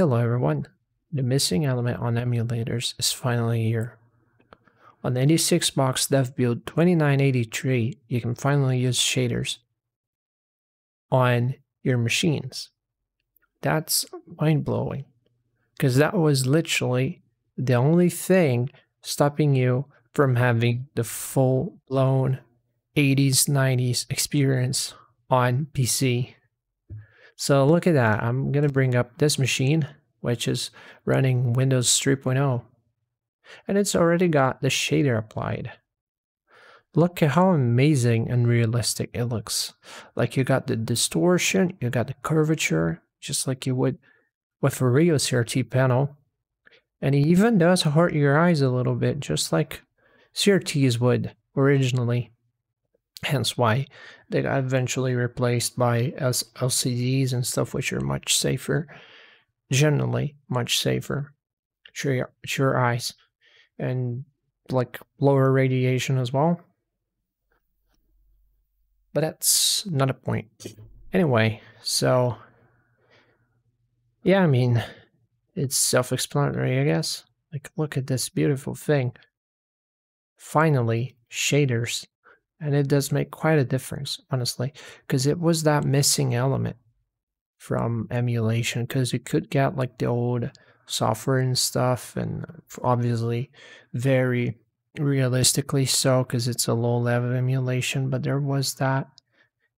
Hello everyone, the missing element on emulators is finally here. On 86Box Dev Build 2983, you can finally use shaders on your machines. That's mind-blowing, because that was literally the only thing stopping you from having the full-blown 80s, 90s experience on PC. So look at that, I'm going to bring up this machine, which is running Windows 3.0, and it's already got the shader applied. Look at how amazing and realistic it looks. Like you got the distortion, you got the curvature, just like you would with a real CRT panel. And it even does hurt your eyes a little bit, just like CRTs would originally. Hence why they got eventually replaced by LCDs and stuff, which are much safer, generally much safer to your eyes, and like lower radiation as well. But that's not a point. Anyway, so yeah, I mean, it's self-explanatory, I guess. Like, look at this beautiful thing. Finally, shaders. And it does make quite a difference, honestly, because it was that missing element from emulation, because you could get like the old software and stuff, and obviously very realistically so, because it's a low level emulation, but there was that,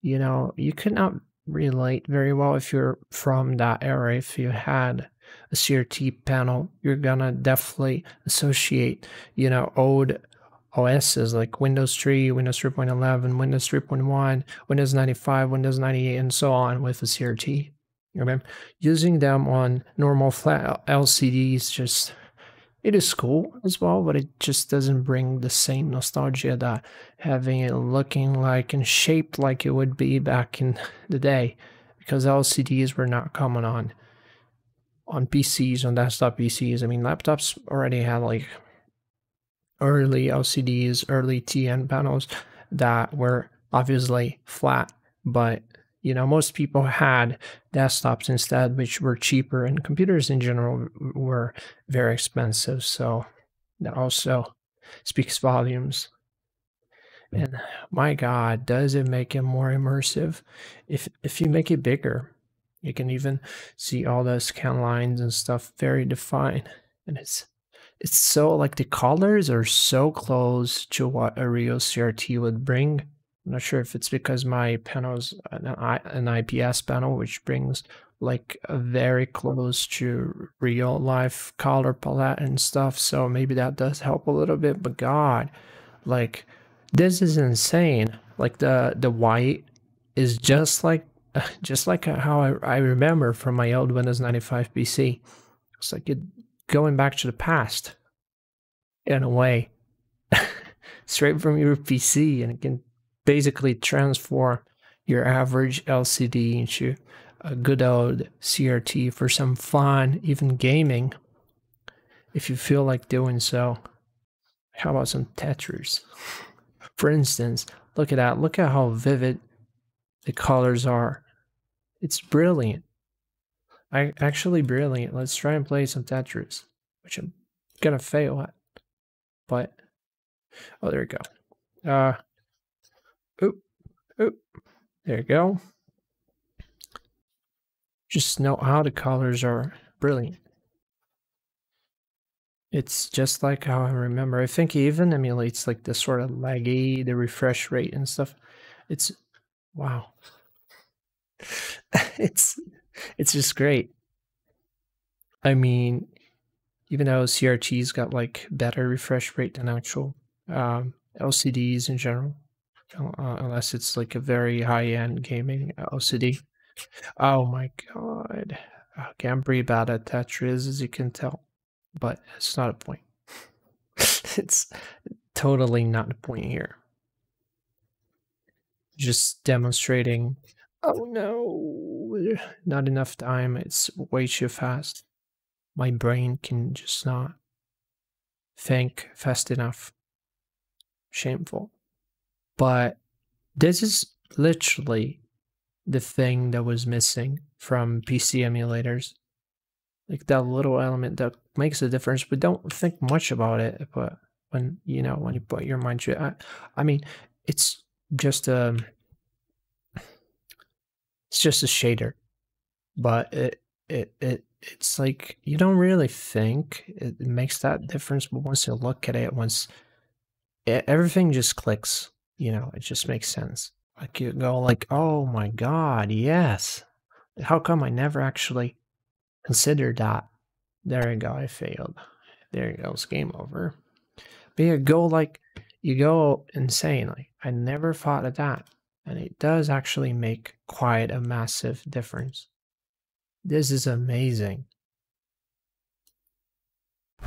you know, you could not relate very well if you're from that era. If you had a CRT panel, you're gonna definitely associate, you know, old OSs like Windows 3, Windows 3.11, Windows 3.1, Windows 95, Windows 98, and so on with a CRT. Remember, using them on normal flat LCDs, just, it is cool as well, but it just doesn't bring the same nostalgia that having it looking like and shaped like it would be back in the day, because LCDs were not common on PCs, on desktop PCs. I mean, laptops already had like early LCDs, early TN panels that were obviously flat, but you know, most people had desktops instead, which were cheaper, and computers in general were very expensive, so that also speaks volumes. And my god, does it make it more immersive if you make it bigger. You can even see all those scan lines and stuff very defined, and it's so, like, the colors are so close to what a real CRT would bring. I'm not sure if it's because my panel's an IPS panel, which brings like a very close to real life color palette and stuff. So maybe that does help a little bit, but god, like, this is insane. Like the white is just like how I remember from my old Windows 95 PC. It's like it going back to the past in a way, straight from your PC, and it can basically transform your average LCD into a good old CRT for some fun, even gaming, if you feel like doing so. How about some Tetris? For instance, look at that. Look at how vivid the colors are. It's brilliant. Actually brilliant. Let's try and play some Tetris, which I'm gonna fail at. But oh, there we go. Oop. There you go. Just know how the colors are brilliant. It's just like how I remember. I think it even emulates like the sort of laggy, the refresh rate and stuff. It's wow. It's just great. I mean, even though CRTs got like better refresh rate than actual LCDs in general, unless it's like a very high-end gaming LCD. Oh my god, I can't breathe bad at Tetris, as you can tell, but it's not a point. It's totally not a point here. Just demonstrating. Oh no, not enough time, it's way too fast. My brain can just not think fast enough. Shameful. But this is literally the thing that was missing from PC emulators. like that little element that makes a difference. We don't think much about it, but when you put your mind to it, I mean, it's just a shader, but it's like you don't really think it makes that difference. But once you look at it, everything just clicks, it just makes sense. Like you go like, oh my God, yes. How come I never actually considered that? There you go, I failed. There you go, it's game over. But you go like, you go insanely. I never thought of that. And it does actually make quite a massive difference. This is amazing.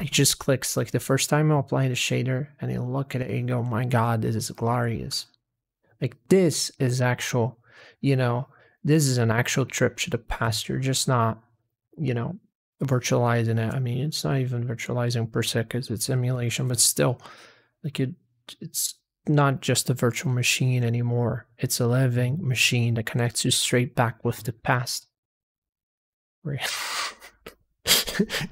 It just clicks. Like the first time I apply the shader and you look at it and go, my God, this is glorious. Like this is actual, this is an actual trip to the past. You're just not, virtualizing it. I mean, it's not even virtualizing per se because it's emulation, but still, like it's not just a virtual machine anymore. It's a living machine that connects you straight back with the past.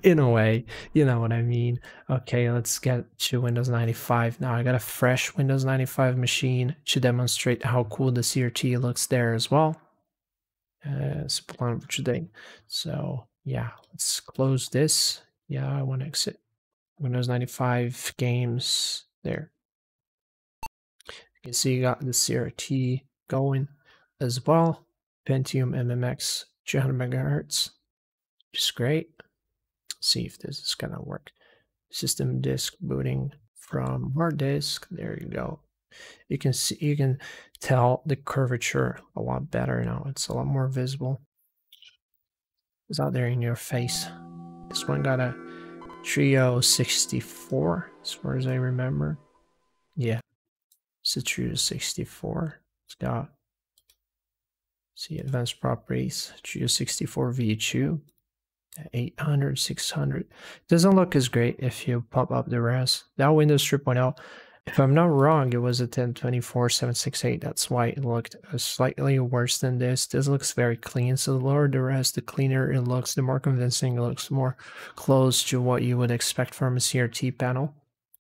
In a way, you know what I mean? Okay, let's get to Windows 95. Now I got a fresh Windows 95 machine to demonstrate how cool the CRT looks there as well. It's a plan for today. So yeah, let's close this. Yeah, I want to exit Windows 95 games there. You can see you got the CRT going as well. Pentium MMX 200 megahertz, which is great. See if this is gonna work. System disk booting from hard disk. There you go. You can see, you can tell the curvature a lot better now. It's a lot more visible. It's out there in your face. This one got a Trio 64, as far as I remember. Yeah, it's a Trio 64. It's got, see, advanced properties, Trio 64 V2. 800, 600. Doesn't look as great if you pop up the rest. That Windows 3.0, if I'm not wrong, it was a 1024/768. That's why it looked slightly worse than this. This looks very clean. So the lower the res, the cleaner it looks, the more convincing it looks, more close to what you would expect from a CRT panel.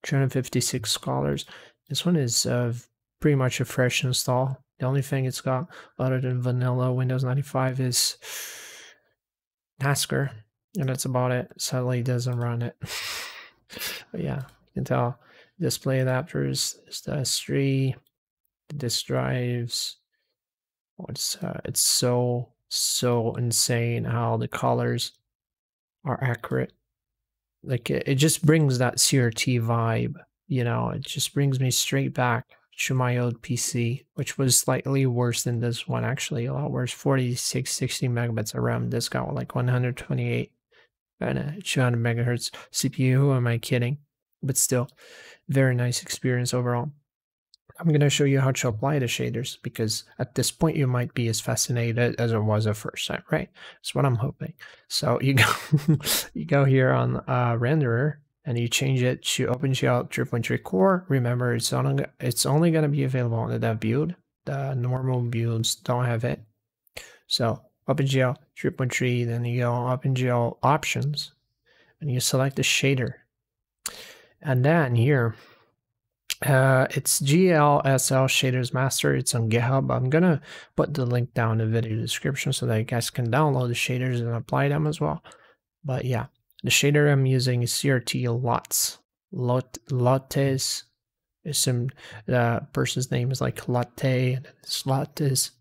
$256. This one is pretty much a fresh install. The only thing it's got other than vanilla Windows 95 is Tasker, and that's about it. Sadly, it doesn't run it. But yeah, you can tell display adapters is the S3, the disk drives. Oh, it's so insane how the colors are accurate. Like it just brings that CRT vibe. It just brings me straight back to my old PC, which was slightly worse than this one, actually a lot worse. 4660 megabytes of RAM. This got like 128 and 200 megahertz CPU. Who am I kidding? But still, very nice experience overall. I'm going to show you how to apply the shaders, because at this point you might be as fascinated as I was the first time, right? That's what I'm hoping. So you go you go here on renderer, and you change it to OpenGL 3.3 core. Remember, it's only going to be available on the dev build. The normal builds don't have it. So OpenGL 3.3, then you go OpenGL options, and you select the shader. And then here, it's GLSL shaders master. It's on GitHub. I'm going to put the link down in the video description so that you guys can download the shaders and apply them as well. But yeah. The shader I'm using is CRT Lots Lottes. Some person's name is like Latte and it's Lottes.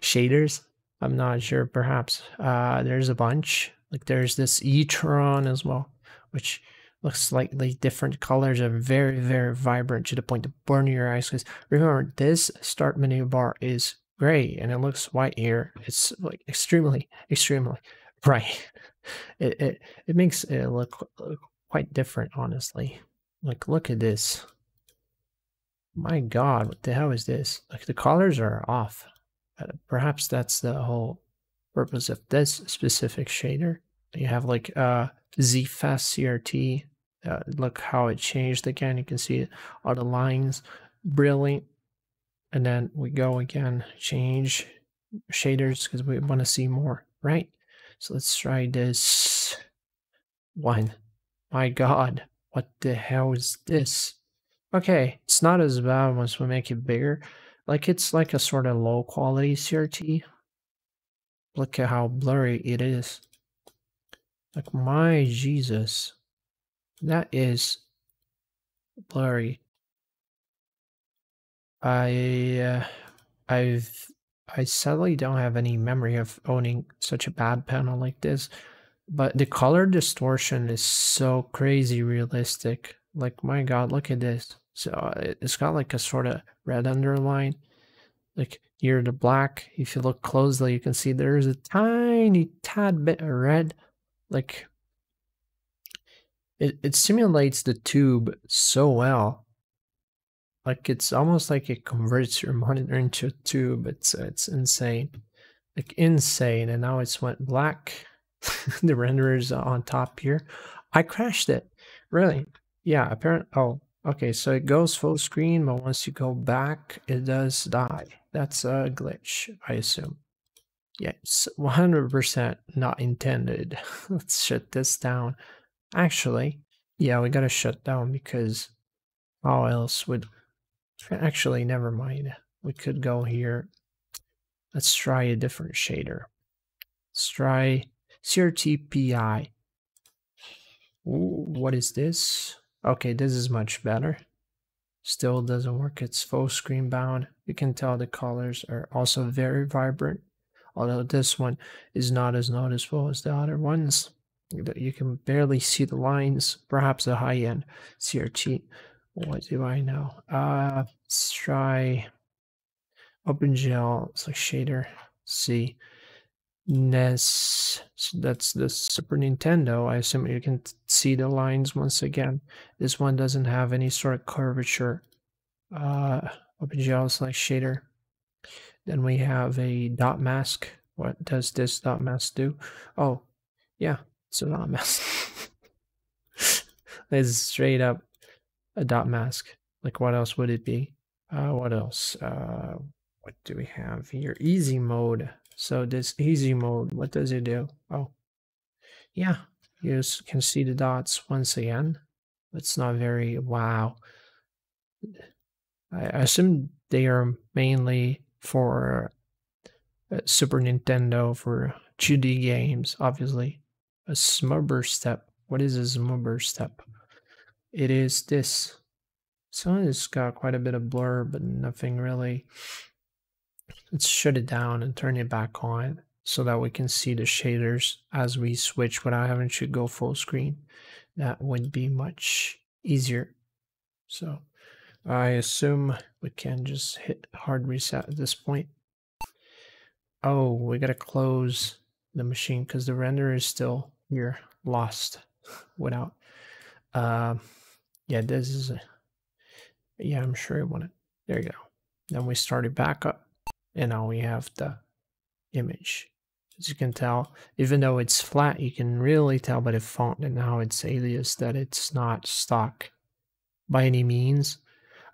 Shaders, I'm not sure. Perhaps there's a bunch. Like there's this e-tron as well, which looks slightly different. Colors are very vibrant to the point to burn your eyes. Because remember, this start menu bar is gray and it looks white here. It's like extremely bright. It makes it look quite different, honestly. Like, look at this. My God, what the hell is this? Like, the colors are off. Perhaps that's the whole purpose of this specific shader. You have, like, ZFast CRT. Look how it changed again. You can see all the lines. Brilliant. And then we go again, change shaders, because we want to see more, right? So let's try this one. My God, what the hell is this? Okay, it's not as bad once we make it bigger. Like, it's like a sort of low quality CRT. Look at how blurry it is. Like, my Jesus, that is blurry. I sadly don't have any memory of owning such a bad panel like this, but the color distortion is so crazy realistic. Like, my God, look at this. So it's got like a sort of red underline, like near the black. If you look closely, you can see there's a tiny tad bit of red. Like, it simulates the tube so well. Like, it's almost like it converts your monitor into a tube. It's insane, like insane. And now it's went black. The renderer's on top here. I crashed it. Really? Yeah, apparently. Oh, okay. So it goes full screen, but once you go back, it does die. That's a glitch, I assume. Yeah, it's 100% not intended. Let's shut this down. Actually, yeah, we gotta shut down because how else would... Actually, never mind. We could go here. Let's try a different shader. Let's try CRTPI. Ooh, what is this? Okay, this is much better. Still doesn't work. It's full screen bound. You can tell the colors are also very vibrant, although this one is not as noticeable as the other ones. You can barely see the lines. Perhaps the high-end CRT. What do I know? Let's try OpenGL. It's like shader C. NES. So that's the Super Nintendo. I assume you can see the lines once again. This one doesn't have any sort of curvature. OpenGL is like shader. Then we have a dot mask. What does this dot mask do? Oh, yeah, it's a dot mask. It's straight up a dot mask. Like, what else would it be? What else? What do we have here? Easy mode. So this easy mode, what does it do? Oh, yeah, you can see the dots once again. It's not very wow. I assume they are mainly for Super Nintendo, for 2D games, obviously. A smubber step. What is a smubber step? It is this. So it's got quite a bit of blur, but nothing really. Let's shut it down and turn it back on so that we can see the shaders as we switch without having to go full screen. That would be much easier. So I assume we can just hit hard reset at this point. Oh, we gotta close the machine because the render is still here, lost without. Yeah, this is, yeah, I'm sure you want it. There you go. Then we start it back up, and now we have the image. As you can tell, even though it's flat, you can really tell by the font and how it's aliased that it's not stock by any means.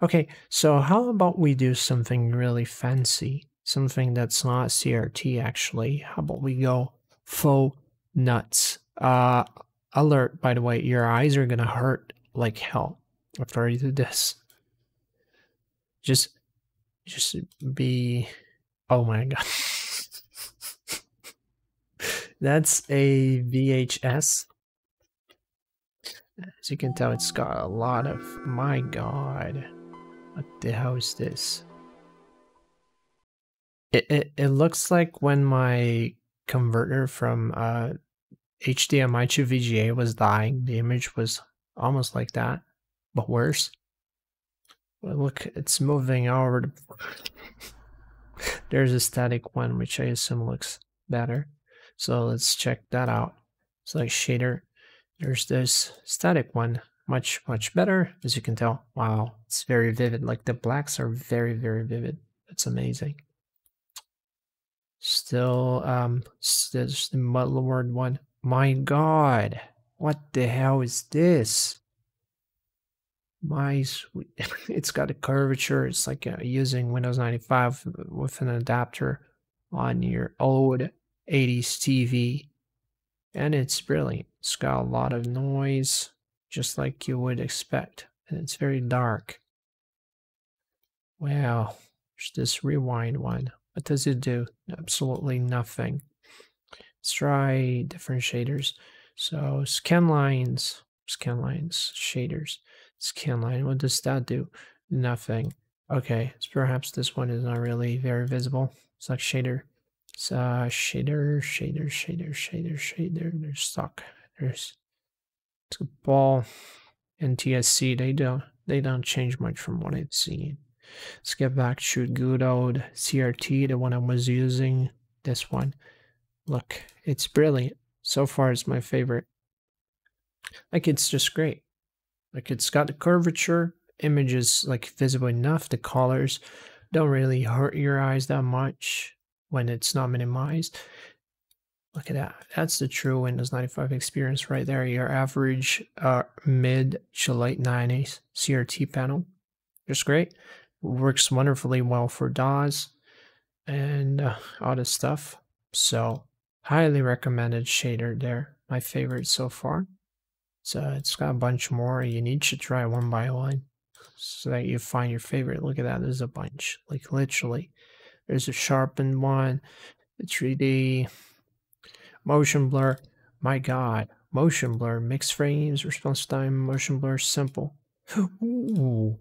Okay, so how about we do something really fancy? Something that's not CRT, actually. How about we go full nuts? Alert, by the way, your eyes are gonna hurt like hell after you do this. Just be... Oh my God. That's a VHS. As you can tell, it's got a lot of... My God. What the hell is this? It looks like when my converter from HDMI to VGA was dying, the image was almost like that, but worse. Well, look, it's moving over the board. There's a static one, which I assume looks better. So let's check that out. It's like shader. There's this static one, much, much better, as you can tell. Wow, it's very vivid. Like, the blacks are very, very vivid. It's amazing. Still, there's the mudlord one. My God, what the hell is this? My sweet, it's got a curvature. It's like using Windows 95 with an adapter on your old 80s TV. and it's brilliant. It's got a lot of noise, just like you would expect, and it's very dark. Wow, there's this rewind one. What does it do? Absolutely nothing. Let's try different shaders. So scan lines, shaders, scan line. What does that do? Nothing. Okay, so perhaps this one is not really very visible. It's like shader. It's shader. They're stuck. There's a ball. NTSC. They don't change much from what I've seen. Let's get back to good old CRT, the one I was using. This one. Look, it's brilliant. So far, it's my favorite. Like, it's just great. Like, it's got the curvature, images like visible enough, the colors don't really hurt your eyes that much when it's not minimized. Look at that. That's the true Windows 95 experience right there. Your average mid to late 90s CRT panel. Just great. Works wonderfully well for DAWs and all this stuff. So highly recommended shader there. My favorite so far. So it's got a bunch more. You need to try one by one so that you find your favorite. Look at that. There's a bunch. Like literally. There's a sharpened one. The 3D. Motion blur. My god. Motion blur. Mixed frames. Response time. Motion blur. Simple. Ooh.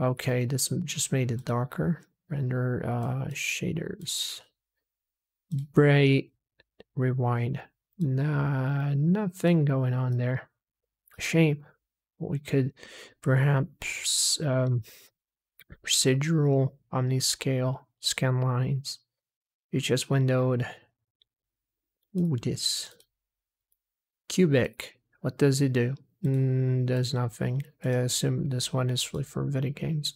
Okay, this just made it darker. Render shaders. Bright. Rewind. Nah, nothing going on there. Shame. We could perhaps procedural, omniscale, scan lines. You just windowed. Ooh, this. Cubic. What does it do? Does nothing. I assume this one is really for video games.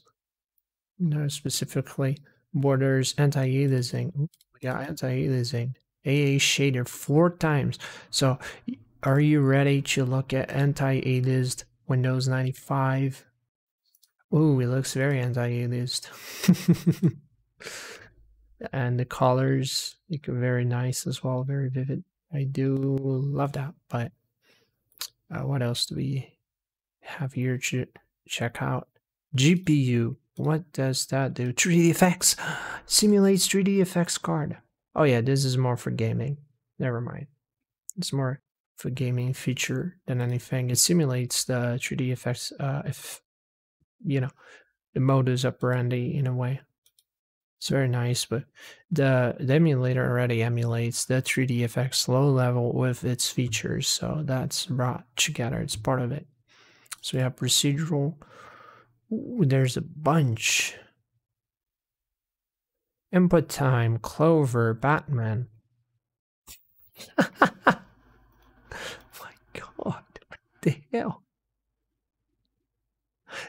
No, specifically borders, anti-aliasing. Ooh, we got anti-aliasing. AA shader 4 times. So are you ready to look at anti-aliased Windows 95? Ooh, it looks very anti-aliased. And the colors look very nice as well, very vivid. I do love that, but what else do we have here to check out? GPU. What does that do? 3DFX. Simulates 3DFX card. Oh yeah, this is more for gaming. Never mind. It's more for gaming feature than anything. It simulates the 3DFX, if you know, the modus operandi in a way. It's very nice, but the emulator already emulates the 3DFX low level with its features, so that's brought together. It's part of it. So we have procedural. Ooh, there's a bunch. Input time, Clover, Batman. My god, what the hell?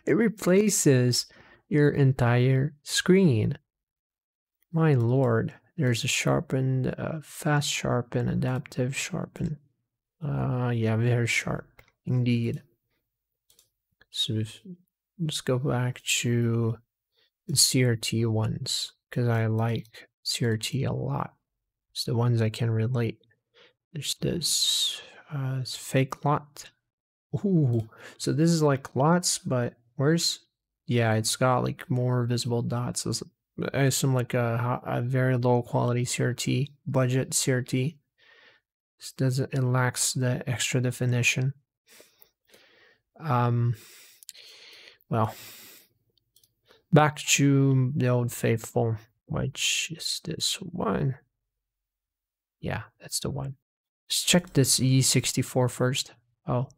It replaces your entire screen. My lord, there's a sharpened, fast sharpen, adaptive sharpen. Yeah, very sharp, indeed. So let's go back to the CRT ones, because I like CRT a lot. It's the ones I can relate. There's this fake lot. Ooh, so this is like lots, but worse. Yeah, it's got like more visible dots. It's, I assume like a very low quality CRT, budget CRT. This doesn't, it lacks the extra definition. Well, back to the old faithful, which is this one. Yeah, that's the one. Let's check this E64 first. Oh,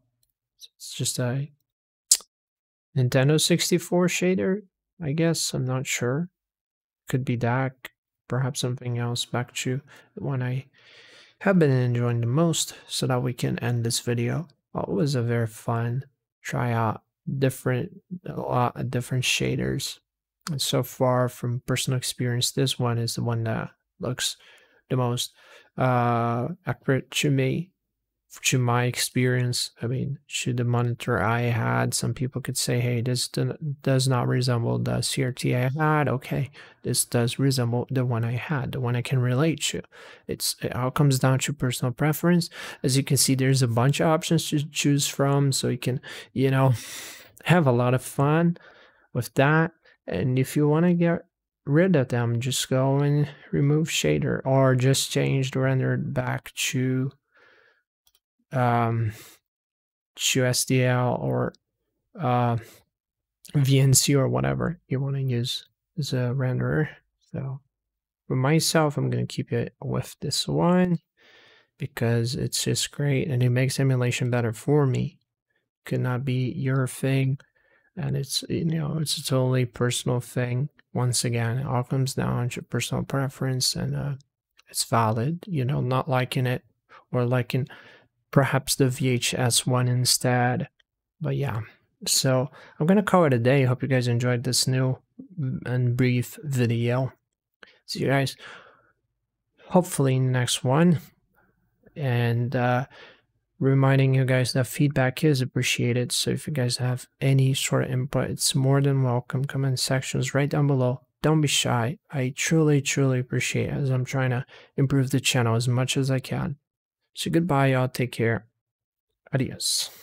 it's just a Nintendo 64 shader, I guess. I'm not sure. Could be that, perhaps something else. Back to the one I have been enjoying the most, so that we can end this video. Oh, it was a very fun tryout. A lot of different shaders. And so far, from personal experience, this one is the one that looks the most accurate to me to my experience, I mean, to the monitor I had, some people could say, hey, this does not resemble the CRT I had. Okay, this does resemble the one I had, the one I can relate to. It all comes down to personal preference. As you can see, there's a bunch of options to choose from, so you can, you know, have a lot of fun with that. And if you want to get rid of them, just go and remove shader, or just change the render back to SDL or VNC or whatever you want to use as a renderer. So for myself, I'm going to keep it with this one because it's just great and it makes emulation better for me. Could not be your thing, and it's, you know, it's a totally personal thing. Once again, it all comes down to personal preference, and it's valid, you know, not liking it or liking perhaps the VHS one instead. But yeah, so I'm gonna call it a day. Hope you guys enjoyed this new and brief video. See you guys hopefully in the next one. And reminding you guys that feedback is appreciated, so if you guys have any sort of input, it's more than welcome. Comment sections right down below. Don't be shy. I truly appreciate it, as I'm trying to improve the channel as much as I can. So goodbye, y'all. Take care. Adios.